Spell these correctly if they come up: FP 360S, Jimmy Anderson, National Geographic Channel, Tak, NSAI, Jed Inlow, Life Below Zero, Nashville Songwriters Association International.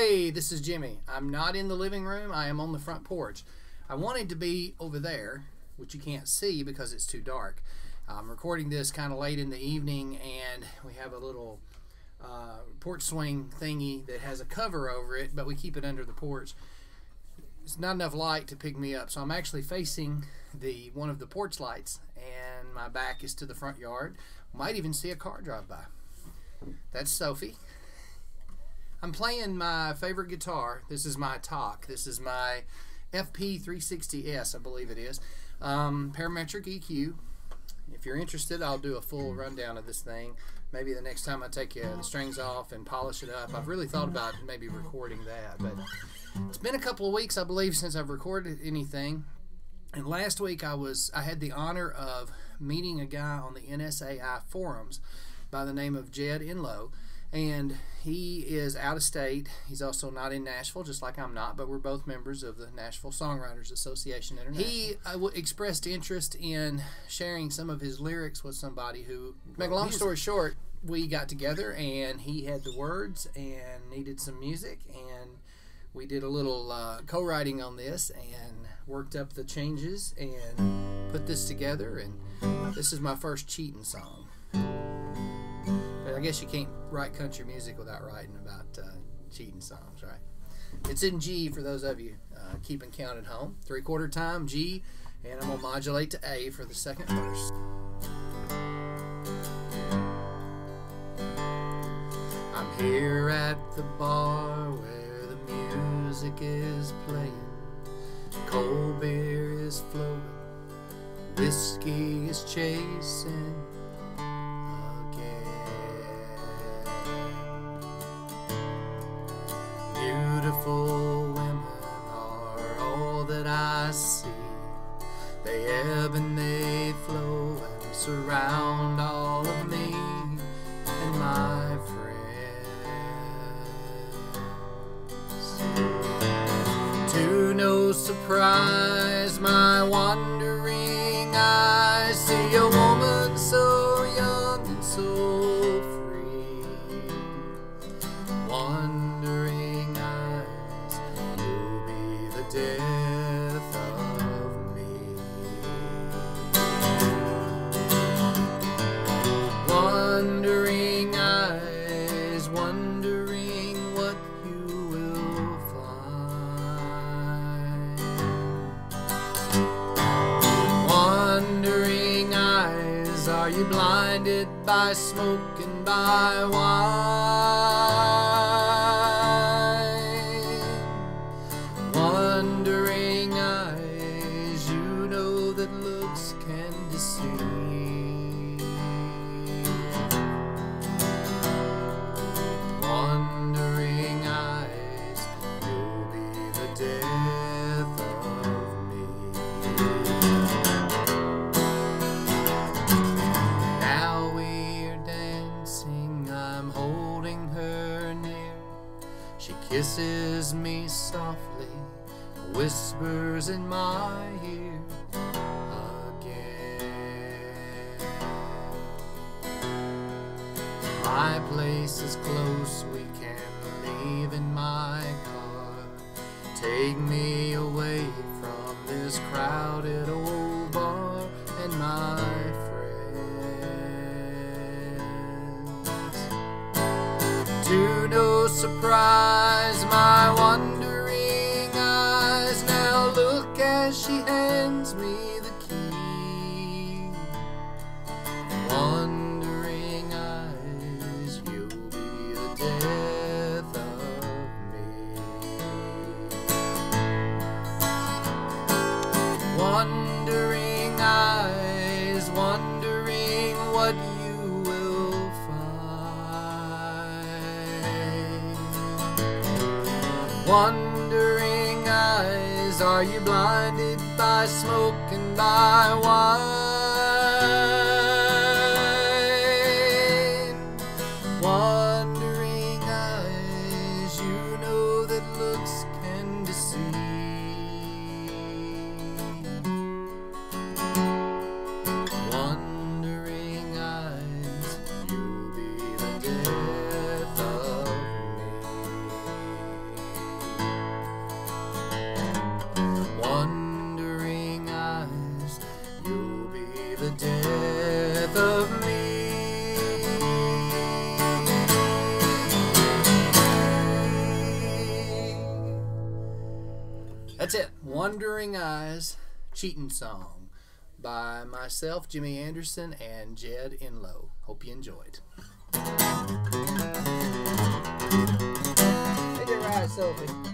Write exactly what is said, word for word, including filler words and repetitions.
Hey, this is Jimmy. I'm not in the living room. I am on the front porch. I wanted to be over there, which you can't see because it's too dark. I'm recording this kind of late in the evening, and we have a little uh, porch swing thingy that has a cover over it, but we keep it under the porch. It's not enough light to pick me up, so I'm actually facing the one of the porch lights, and my back is to the front yard. Might even see a car drive by. That's Sophie. I'm playing my favorite guitar. This is my Tak. This is my F P three sixty S, I believe it is. Um, parametric E Q. If you're interested, I'll do a full rundown of this thing. Maybe the next time I take uh, the strings off and polish it up. I've really thought about maybe recording that. But it's been a couple of weeks, I believe, since I've recorded anything. And last week I was I had the honor of meeting a guy on the N S A I forums by the name of Jed Inlow. And he is out of state. He's also not in Nashville, just like I'm not, but we're both members of the Nashville Songwriters Association International. He uh, w expressed interest in sharing some of his lyrics with somebody who, make a long story short, we got together and he had the words and needed some music, and we did a little uh, co-writing on this and worked up the changes and put this together, and this is my first cheating song. I guess you can't write country music without writing about uh, cheating songs, right? It's in G for those of you uh, keeping count at home. Three-quarter time, G, and I'm going to modulate to A for the second verse. I'm here at the bar where the music is playing. Cold beer is flowing, whiskey is chasing. Beautiful women are all that I see. They ebb and they flow and surround all of me and my friends. To no surprise, my wandering eyes see a woman so young and so free. One death of me. Wondering eyes, wondering what you will find. Wondering eyes, are you blinded by smoke and by wine? Wondering eyes, you know that looks can deceive. Wondering eyes, you'll be the death of me. Now we're dancing, I'm holding her near. She kisses me softly, whispers in my ear again. My place is close, we can leave in my car. Take me away from this crowded old bar and my friends. To no surprise, my wonder she hands me the key. Wondering eyes, you'll be the death of me. Wondering eyes, wondering what you will find. Wondering eyes, are you blinded by smoke and by wine? Wandering eyes, you know that looks can deceive. Wandering eyes, you'll be the death of me. That's it. Wandering Eyes, Cheating Song by myself, Jimmy Anderson, and Jed Inlow. Hope you enjoyed. Take it right, Sophie.